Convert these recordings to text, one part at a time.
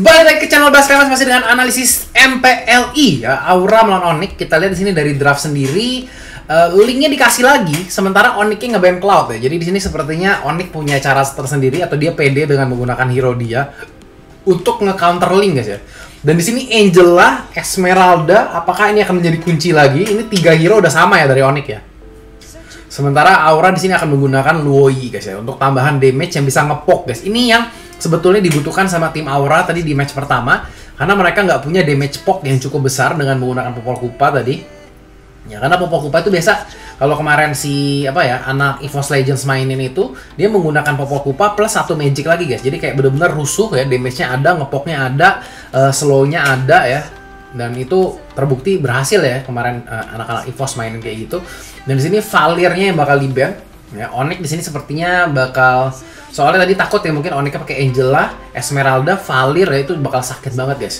balik lagi ke channel Bass Klemens masih dengan analisis MPLI ya, Aura melawan Onic. Kita lihat di sini dari draft sendiri, linknya dikasih lagi. Sementara Onicnya nge-BM Cloud ya. Jadi di sini sepertinya Onic punya cara tersendiri atau dia pede dengan menggunakan hero dia untuk nge-counter link guys ya. Dan di sini Angela, Esmeralda, apakah ini akan menjadi kunci lagi? Ini tiga hero udah sama ya dari Onic ya. Sementara Aura di sini akan menggunakan Luo Yi guys ya untuk tambahan damage yang bisa ngepoke guys. Ini yang sebetulnya dibutuhkan sama tim Aura tadi di match pertama karena mereka nggak punya damage poke yang cukup besar dengan menggunakan Popol Kupa tadi. Ya karena Popol Kupa itu biasa kalau kemarin si anak Evos Legends mainin itu dia menggunakan Popol Kupa plus satu magic lagi guys. Jadi kayak bener-bener rusuh ya, damage-nya ada, ngepoknya ada, slow-nya ada ya. Dan itu terbukti berhasil ya kemarin anak-anak Evos mainin kayak gitu. Dan di sini Valirnya yang bakal di-ban. Ya, Onic di sini sepertinya bakal, soalnya tadi takut ya mungkin Onicnya pakai Angela, Esmeralda, Valir ya, itu bakal sakit banget guys.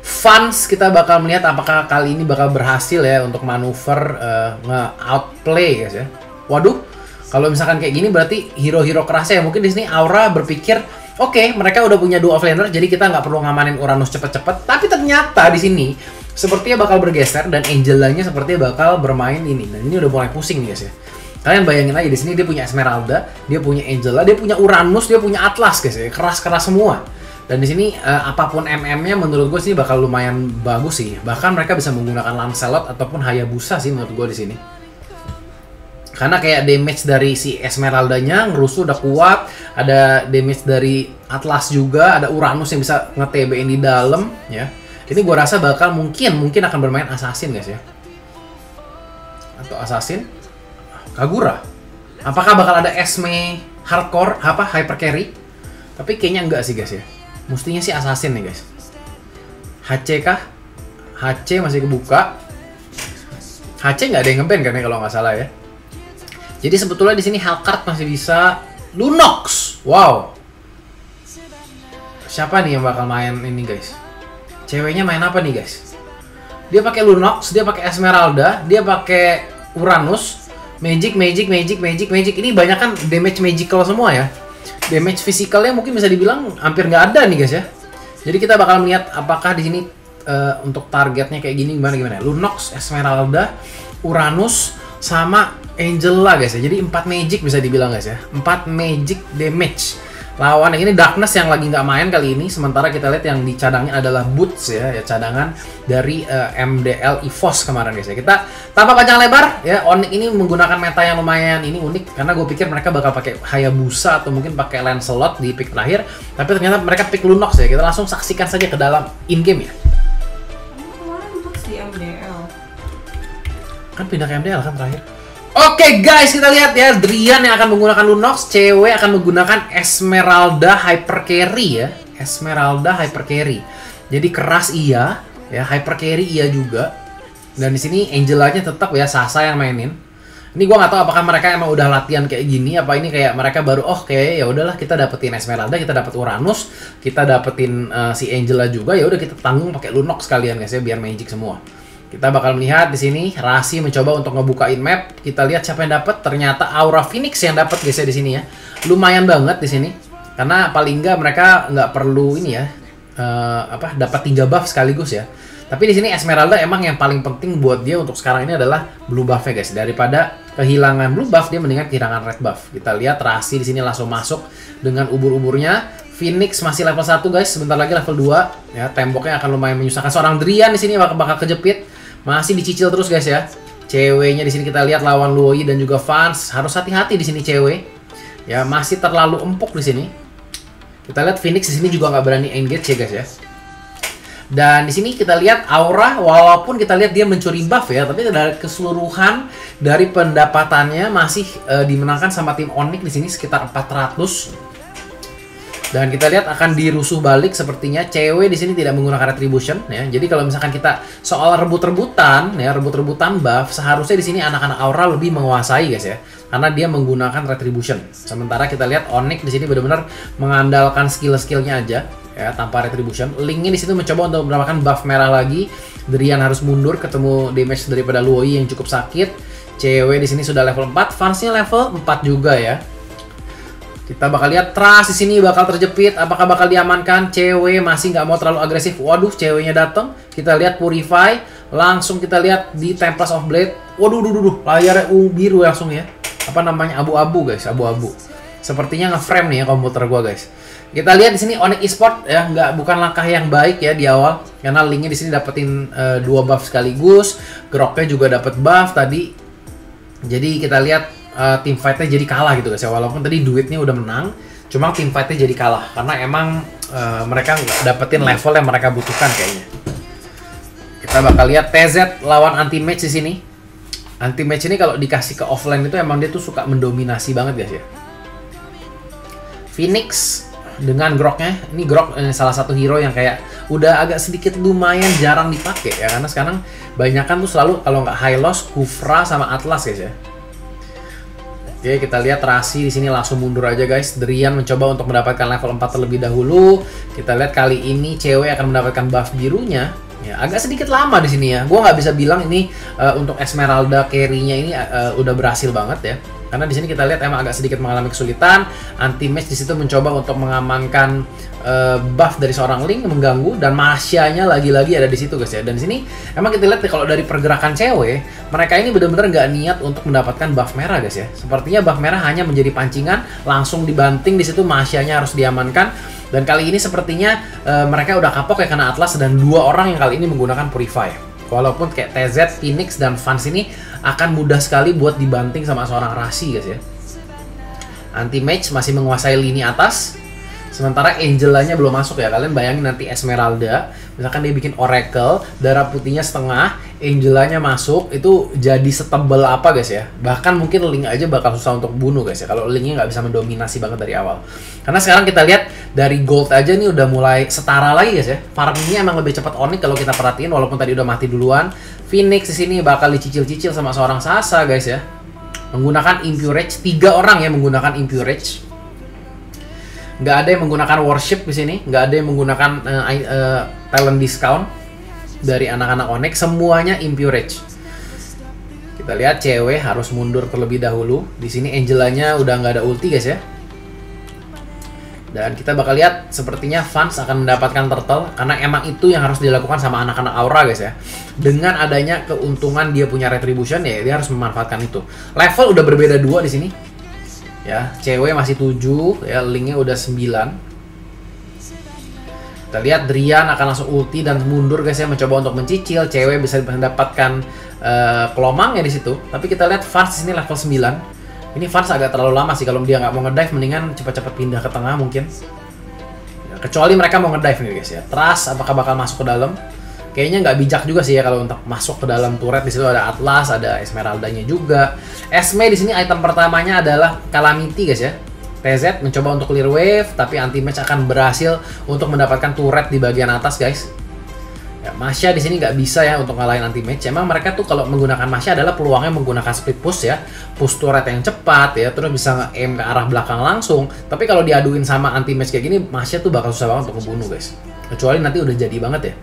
Fans kita bakal melihat apakah kali ini bakal berhasil ya untuk manuver nge-outplay guys ya. Waduh, kalau misalkan kayak gini berarti hero-hero kerasnya ya mungkin di sini Aura berpikir oke, mereka udah punya dua offlaner jadi kita nggak perlu ngamanin Uranus cepet-cepet. Tapi ternyata di sini sepertinya bakal bergeser dan Angelanya sepertinya bakal bermain ini. Dan ini udah mulai pusing guys ya. Kalian bayangin aja di sini dia punya Esmeralda, dia punya Angela, dia punya Uranus, dia punya Atlas guys ya. Keras-keras semua. Dan di sini apapun MM-nya menurut gue sih bakal lumayan bagus sih. Bahkan mereka bisa menggunakan Lancelot ataupun Hayabusa sih menurut gue di sini. Karena kayak damage dari si Esmeraldanya ngerusuh udah kuat, ada damage dari Atlas juga, ada Uranus yang bisa nge-TB-in di dalam ya. Ini gue rasa bakal mungkin akan bermain assassin guys ya. Atau assassin Kagura. Apakah bakal ada Esme hardcore hyper carry? Tapi kayaknya enggak sih guys ya. Mestinya sih assassin nih guys. HC kah? HC masih kebuka. HC nggak ada yang nge-ban kan ya kalau nggak salah ya. Jadi sebetulnya di sini Hellcard masih bisa Lunox. Wow. Siapa nih yang bakal main ini guys? Ceweknya main apa nih guys? Dia pakai Lunox, dia pakai Esmeralda, dia pakai Uranus. Magic. Ini banyak kan damage magical semua ya. Damage physicalnya mungkin bisa dibilang hampir nggak ada nih guys ya. Jadi kita bakal melihat apakah di sini untuk targetnya kayak gini gimana. Lunox, Esmeralda, Uranus sama Angela guys ya. Jadi 4 magic bisa dibilang guys ya. 4 magic damage. Lawan yang ini Darkness yang lagi nggak main kali ini. Sementara kita lihat yang dicadangnya adalah Boots ya, cadangan dari MPL EVOS kemarin guys ya. Kita tanpa panjang lebar ya, Onic ini menggunakan meta yang lumayan ini unik. Karena gue pikir mereka bakal pakai Hayabusa atau mungkin pakai Lancelot di pick terakhir. Tapi ternyata mereka pick Lunox ya. Kita langsung saksikan saja ke dalam in game ya. Kan pindah ke MPL kan terakhir. Oke guys, kita lihat ya, Drian yang akan menggunakan Lunox, cewek akan menggunakan Esmeralda hyper carry ya. Esmeralda hyper carry. Jadi keras iya, ya hyper carry iya juga. Dan di sini Angelanya tetap ya Sasa yang mainin. Ini gua nggak tahu apakah mereka emang udah latihan kayak gini apa ini kayak mereka baru oke, ya udahlah kita dapetin Esmeralda, kita dapet Uranus, kita dapetin si Angela juga, ya udah kita tanggung pakai Lunox kalian guys ya biar magic semua. Kita bakal melihat di sini Rasi mencoba untuk ngebukain map. Kita lihat siapa yang dapat. Ternyata Aura Phoenix yang dapat guys ya di sini ya. Lumayan banget di sini. Karena paling nggak mereka nggak perlu ini ya dapat 3 buff sekaligus ya. Tapi di sini Esmeralda emang yang paling penting buat dia untuk sekarang ini adalah blue buff-nya guys. Daripada kehilangan blue buff dia mendingan kehilangan red buff. Kita lihat Rasi di sini langsung masuk dengan ubur-uburnya. Phoenix masih level 1 guys. Sebentar lagi level 2 ya. Temboknya akan lumayan menyusahkan. Seorang Drian di sini bakal kejepit. Masih dicicil terus guys ya. Ceweknya di sini kita lihat lawan Luo Yi dan juga Fans. Harus hati-hati di sini cewek. Ya masih terlalu empuk di sini. Kita lihat Phoenix di sini juga nggak berani engage ya guys ya. Dan di sini kita lihat Aura walaupun kita lihat dia mencuri buff ya, tapi dari keseluruhan dari pendapatannya masih dimenangkan sama tim Onic di sini sekitar 400. Dan kita lihat akan dirusuh balik sepertinya. Cewek di sini tidak menggunakan retribution ya. Jadi kalau misalkan kita soal rebut-rebutan ya, rebut-rebutan buff, seharusnya di sini anak-anak Aura lebih menguasai guys ya. Karena dia menggunakan retribution. Sementara kita lihat Onic di sini benar-benar mengandalkan skill-skillnya aja ya tanpa retribution. Linknya di situ mencoba untuk mendapatkan buff merah lagi. Drian harus mundur ketemu damage daripada Luo Yi yang cukup sakit. Cewek di sini sudah level 4, Fansnya level 4 juga ya. Kita bakal lihat Trust di sini bakal terjepit. Apakah bakal diamankan? Cewek masih nggak mau terlalu agresif. Waduh, ceweknya datang. Kita lihat Purify. Langsung kita lihat di Templars of Blade. Waduh, layarnya biru langsung ya. Apa namanya? Abu-abu guys, abu-abu. Sepertinya nge-frame nih ya komputer gua guys. Kita lihat di sini Onic Esports ya, bukan langkah yang baik ya di awal. Karena linknya di sini dapetin 2 buff sekaligus. Groknya juga dapat buff tadi. Jadi kita lihat. Tim fight-nya jadi kalah gitu guys ya, walaupun tadi duitnya udah menang, cuma tim fight-nya jadi kalah karena emang mereka dapetin level yang mereka butuhkan kayaknya. Kita bakal lihat TZ lawan anti match di sini. Anti match ini kalau dikasih ke offline itu emang dia tuh suka mendominasi banget guys ya. Phoenix dengan Groknya, ini Grok salah satu hero yang kayak udah agak sedikit lumayan jarang dipakai ya, karena sekarang banyakan tuh selalu kalau nggak Hylos, Kufra sama Atlas guys ya. Oke, kita lihat Rasi di sini langsung mundur aja guys. Drian mencoba untuk mendapatkan level 4 terlebih dahulu. Kita lihat kali ini cewek akan mendapatkan buff birunya. Ya, agak sedikit lama di sini ya. Gua nggak bisa bilang ini untuk Esmeralda carry-nya ini udah berhasil banget ya. Karena di sini kita lihat emang agak sedikit mengalami kesulitan. Anti match di situ mencoba untuk mengamankan buff dari seorang Link mengganggu, dan Masha-nya lagi-lagi ada di situ guys ya. Dan di sini emang kita lihat kalau dari pergerakan cewek, mereka ini benar-benar nggak niat untuk mendapatkan buff merah guys ya. Sepertinya buff merah hanya menjadi pancingan, langsung dibanting di situ, Masha-nya harus diamankan. Dan kali ini sepertinya mereka udah kapok ya karena Atlas dan 2 orang yang kali ini menggunakan Purify. Walaupun kayak TZ, Phoenix, dan Vans ini akan mudah sekali buat dibanting sama seorang Rasi guys ya. Anti-match masih menguasai lini atas. Sementara Angela-nya belum masuk ya. Kalian bayangin nanti Esmeralda, misalkan dia bikin Oracle, darah putihnya setengah, Angela-nya masuk, itu jadi setebel apa guys ya. Bahkan mungkin Link aja bakal susah untuk bunuh guys ya. Kalau Link-nya nggak bisa mendominasi banget dari awal. Karena sekarang kita lihat dari Gold aja nih udah mulai setara lagi guys ya. Farmingnya emang lebih cepat Onic kalau kita perhatiin, walaupun tadi udah mati duluan. Phoenix di sini bakal dicicil-cicil sama seorang Sasa guys ya. Menggunakan Impure Rage, 3 orang ya menggunakan Impure Rage. Nggak ada yang menggunakan worship di sini, nggak ada yang menggunakan talent discount dari anak-anak Onic, semuanya Impure Rage. Kita lihat cewek harus mundur terlebih dahulu. Di sini Angelanya udah nggak ada ulti guys ya. Dan kita bakal lihat sepertinya Vans akan mendapatkan turtle karena emang itu yang harus dilakukan sama anak-anak Aura guys ya. Dengan adanya keuntungan dia punya retribution ya, dia harus memanfaatkan itu. Level udah berbeda 2 di sini. Ya, cewek masih 7, ya, Linknya udah 9. Kita lihat Drian akan langsung ulti dan mundur guys ya, mencoba untuk mencicil. Cewek bisa mendapatkan kelomangnya di situ. Tapi kita lihat Vars di sini level 9. Ini Vars agak terlalu lama sih, kalau dia nggak mau ngedive mendingan cepat-cepat pindah ke tengah mungkin. Ya, kecuali mereka mau ngedive nih guys ya. Trust apakah bakal masuk ke dalam? Kayaknya nggak bijak juga sih ya kalau untuk masuk ke dalam turret. Di situ ada Atlas, ada Esmeralda-nya juga. Esme di sini item pertamanya adalah Calamity guys ya. TZ mencoba untuk clear wave, tapi anti match akan berhasil untuk mendapatkan turret di bagian atas guys. Ya, Masha di sini nggak bisa ya untuk ngalahin anti match. Emang mereka tuh kalau menggunakan Masha adalah peluangnya menggunakan split push ya, push turret yang cepat ya, terus bisa nge-aim ke arah belakang langsung. Tapi kalau diaduin sama anti match kayak gini, Masha tuh bakal susah banget untuk ngebunuh guys. Kecuali nanti udah jadi banget ya.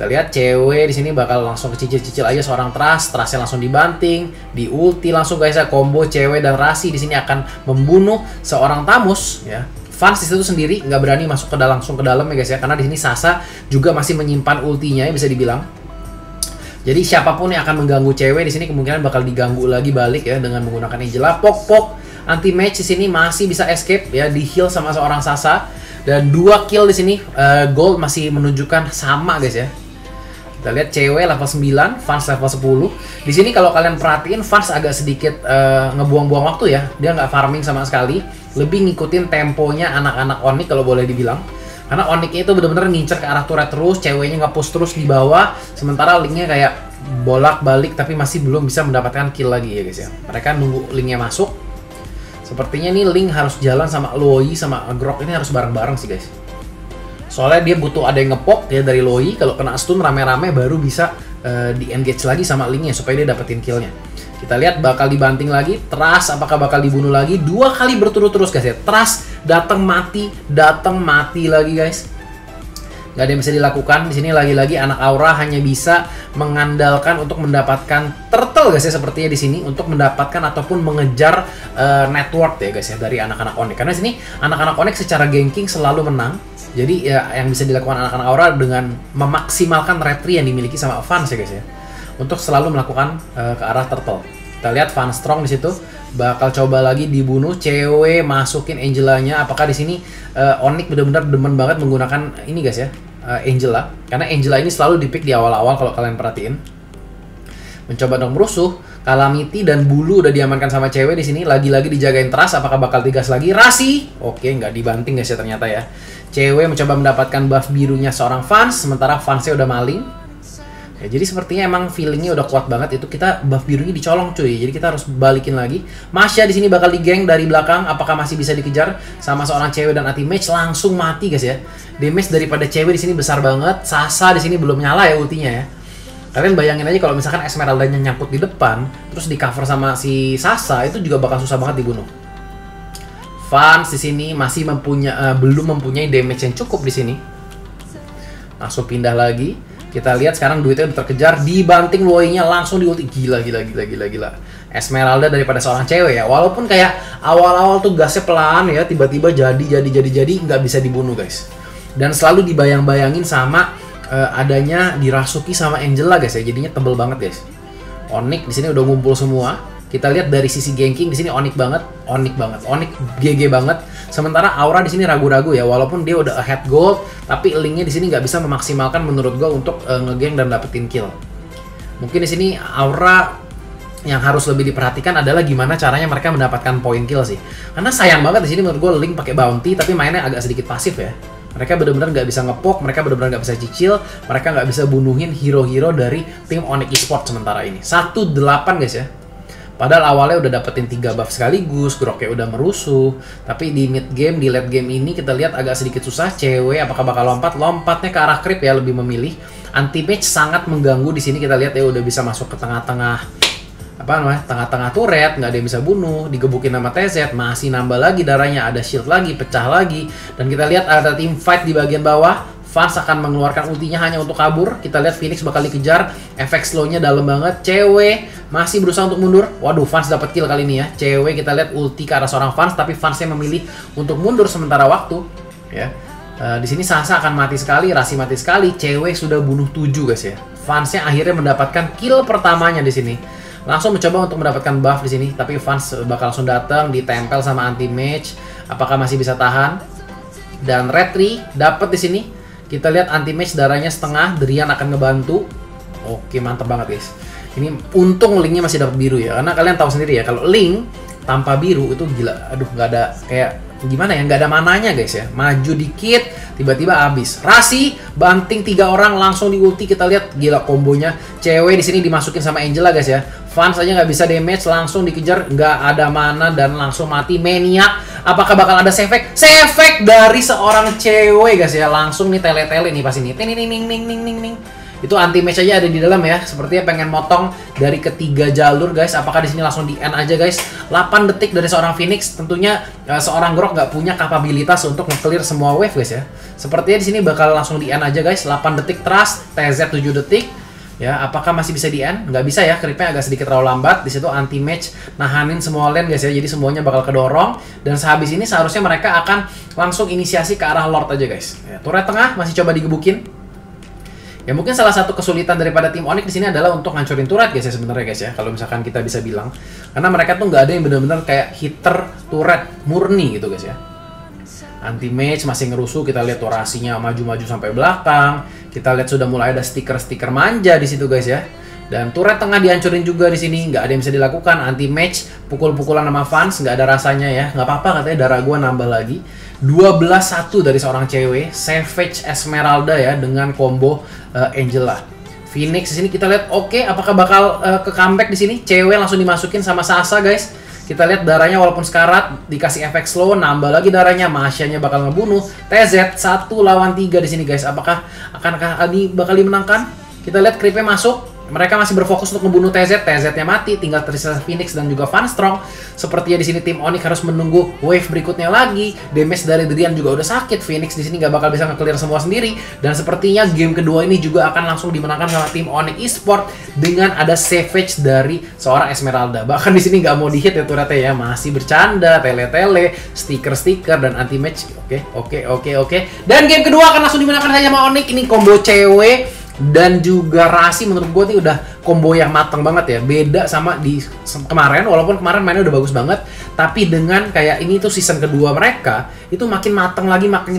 Kita lihat cewek di sini bakal langsung kecicil-cicil aja seorang Trust, Trustnya langsung dibanting, di ulti langsung guys ya. Combo cewek dan Rasi di sini akan membunuh seorang Tamus ya. Vans di situ sendiri nggak berani masuk ke dalam, langsung ke dalam ya guys ya, karena di sini Sasa juga masih menyimpan ultinya ya, bisa dibilang. Jadi siapapun yang akan mengganggu cewek di sini kemungkinan bakal diganggu lagi balik ya dengan menggunakan Angela. Pok-pok anti match di sini masih bisa escape ya, di heal sama seorang Sasa, dan 2 kill di sini. Gold masih menunjukkan sama guys ya. Kita lihat cewek level 9, Vans level 10. Di sini kalau kalian perhatiin Vans agak sedikit ngebuang-buang waktu ya. Dia nggak farming sama sekali. Lebih ngikutin temponya anak-anak Onic kalau boleh dibilang. Karena Onic itu bener-bener ngincer ke arah turret terus, ceweknya nge-push terus di bawah. Sementara Linknya kayak bolak-balik tapi masih belum bisa mendapatkan kill lagi ya guys ya. Mereka nunggu Linknya masuk. Sepertinya nih Link harus jalan sama Luo Yi sama Grok, ini harus bareng-bareng sih guys. Soalnya dia butuh ada yang ngepop ya dari Luo Yi. Kalau kena stun rame-rame baru bisa di-engage lagi sama Linknya supaya dia dapetin killnya. Kita lihat bakal dibanting lagi. Trust apakah bakal dibunuh lagi? 2 kali berturut-turut guys ya. Trust datang mati lagi guys. Gak ada yang bisa dilakukan. Di sini lagi-lagi anak Aura hanya bisa mengandalkan untuk mendapatkan turtle guys ya, sepertinya di sini untuk mendapatkan ataupun mengejar network ya guys ya dari anak-anak Onic. Karena di sini anak-anak Onic secara ganking selalu menang. Jadi ya yang bisa dilakukan anak-anak Aura dengan memaksimalkan retry yang dimiliki sama Vance ya guys ya. Untuk selalu melakukan ke arah turtle. Kita lihat Van Strong di situ bakal coba lagi dibunuh, cewek masukin Angelanya. Apakah di sini Onic benar-benar demen banget menggunakan ini guys ya, Angela. Karena Angela ini selalu dipick di awal-awal kalau kalian perhatiin. Mencoba dong merusuh, Calamity dan Bulu udah diamankan sama cewek di sini. Lagi-lagi dijagain teras, apakah bakal digas lagi? Rasi. Oke, nggak dibanting guys ya ternyata ya. Cewek mencoba mendapatkan buff birunya seorang Vance, sementara Vance-nya udah maling. Ya, jadi sepertinya emang feelingnya udah kuat banget itu, kita buff birunya dicolong cuy, jadi kita harus balikin lagi. Masha di sini bakal digeng dari belakang, apakah masih bisa dikejar sama seorang cewek dan anti-match langsung mati guys ya. Damage daripada cewek di sini besar banget. Sasa di sini belum nyala ya ultinya ya. Kalian bayangin aja kalau misalkan Esmeralda-nya nyangkut di depan, terus di cover sama si Sasa itu juga bakal susah banget dibunuh. Fans di sini masih belum mempunyai damage yang cukup di sini. Langsung pindah lagi. Kita lihat sekarang duitnya udah terkejar, dibanting Luo Yi-nya langsung di ulti. Gila. Esmeralda daripada seorang cewek ya. Walaupun kayak awal-awal tuh gasnya pelan ya, tiba-tiba jadi nggak bisa dibunuh guys. Dan selalu dibayang-bayangin sama adanya dirasuki sama Angela guys ya. Jadinya tebel banget guys. Onic di sini udah ngumpul semua. Kita lihat dari sisi ganking di sini Onic banget. Onic GG banget. Sementara Aura di sini ragu-ragu ya, walaupun dia udah ahead gold, tapi linknya di sini nggak bisa memaksimalkan menurut gue untuk ngegeng dan dapetin kill. Mungkin di sini Aura yang harus lebih diperhatikan adalah gimana caranya mereka mendapatkan poin kill sih. Karena sayang banget di sini menurut gue link pakai bounty, tapi mainnya agak sedikit pasif ya. Mereka benar-benar nggak bisa ngepoke, mereka benar-benar nggak bisa cicil, mereka nggak bisa bunuhin hero-hero dari tim Onic Esports sementara ini. 1-8 guys ya. Padahal awalnya udah dapetin 3 buff sekaligus, Groknya udah merusuh. Tapi di mid game, di late game ini kita lihat agak sedikit susah. Cewek apakah bakal lompat? Lompatnya ke arah creep ya, lebih memilih. Anti-match sangat mengganggu di sini, kita lihat ya udah bisa masuk ke tengah-tengah. Apa namanya? Tengah-tengah turret, nggak ada yang bisa bunuh. Digebukin sama TZ, masih nambah lagi darahnya, ada shield lagi, pecah lagi. Dan kita lihat ada team fight di bagian bawah. Vance akan mengeluarkan ultinya hanya untuk kabur. Kita lihat Phoenix bakal dikejar. Efek slow-nya dalam banget. Cewek masih berusaha untuk mundur. Waduh, Vance dapat kill kali ini ya. Cewek kita lihat ulti ke arah seorang Vance, tapi Vance-nya memilih untuk mundur sementara waktu. Ya, di sini Sasa akan mati sekali, Rasi mati sekali. Cewek sudah bunuh 7 guys ya. Vance-nya akhirnya mendapatkan kill pertamanya di sini. Langsung mencoba untuk mendapatkan buff di sini, tapi Vance bakal langsung datang, ditempel sama anti-match. Apakah masih bisa tahan? Dan retry dapat di sini. Kita lihat anti-match darahnya setengah, Drian akan ngebantu. Oke, mantep banget guys. Ini untung linknya masih dapat biru ya. Karena kalian tahu sendiri ya, kalau link tanpa biru itu gila. Aduh, nggak ada kayak gimana ya, nggak ada mananya guys ya. Maju dikit, tiba-tiba habis. Rasi, banting 3 orang, langsung di ulti. Kita lihat gila kombonya. Cewek di sini dimasukin sama Angela guys ya. Vance aja nggak bisa damage, langsung dikejar. Nggak ada mana dan langsung mati. Maniac. Apakah bakal ada save-back? Save-back dari seorang cewek guys ya. Langsung nih tele-tele nih pas ini. Ting. Itu anti-match aja ada di dalam ya. Sepertinya pengen motong dari ketiga jalur guys. Apakah di sini langsung di end aja guys? 8 detik dari seorang Phoenix. Tentunya seorang Grok nggak punya kapabilitas untuk nge-clear semua wave guys ya. Sepertinya di sini bakal langsung di end aja guys. 8 detik trust, TZ 7 detik. Ya, apakah masih bisa di end? Nggak bisa ya, creepnya agak sedikit terlalu lambat. Di situ anti-match nahanin semua lane guys ya. Jadi semuanya bakal kedorong. Dan sehabis ini seharusnya mereka akan langsung inisiasi ke arah Lord aja guys. Ya, turret tengah masih coba digebukin. Ya mungkin salah satu kesulitan daripada tim Onic di sini adalah untuk ngancurin turret guys ya sebenarnya guys ya. Kalau misalkan kita bisa bilang. Karena mereka tuh nggak ada yang benar-benar kayak hitter turret murni gitu guys ya. Anti-match masih ngerusuh, kita lihat orasinya maju-maju sampai belakang. Kita lihat sudah mulai ada stiker-stiker manja di situ guys ya. Dan turret tengah dihancurin juga di sini, nggak ada yang bisa dilakukan. Anti-match pukul-pukulan sama fans, nggak ada rasanya ya. Nggak apa-apa katanya darah gua nambah lagi. 12-1 dari seorang cewek, Savage Esmeralda ya dengan combo Angela. Phoenix di sini kita lihat oke, apakah bakal ke comeback di sini? Cewek langsung dimasukin sama Sasa guys. Kita lihat darahnya walaupun sekarat, dikasih efek slow, nambah lagi darahnya, Masha-nya bakal ngebunuh. TZ 1 lawan 3 di sini guys. Apakah akan bakal dimenangkan? Kita lihat creep-nya masuk. Mereka masih berfokus untuk membunuh TZ. TZ-nya mati, tinggal tersisa Phoenix dan juga Vanstrong. Sepertinya di sini tim Onic harus menunggu wave berikutnya lagi. Damage dari Drian juga udah sakit. Phoenix di sini nggak bakal bisa nge-clear semua sendiri. Dan sepertinya game kedua ini juga akan langsung dimenangkan sama tim Onic Esports dengan ada Savage dari seorang Esmeralda. Bahkan di sini nggak mau dihit ya turretnya ya, masih bercanda, tele-tele, stiker-stiker dan anti-match. Oke. Dan game kedua akan langsung dimenangkan hanya sama Onic. Ini combo cewek dan juga Rasi menurut gue ini udah combo yang matang banget ya. Beda sama di kemarin, walaupun kemarin mainnya udah bagus banget, tapi dengan kayak ini tuh season kedua mereka itu makin matang lagi, makin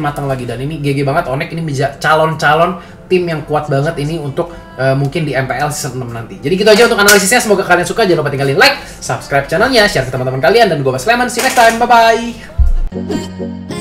matang lagi. Dan ini GG banget Onic, ini calon-calon tim yang kuat banget ini untuk mungkin di MPL season 6 nanti. Jadi gitu aja untuk analisisnya, semoga kalian suka. Jangan lupa tinggalin like, subscribe channelnya, share ke teman-teman kalian. Dan gue Bass Klemens, see you next time, bye-bye.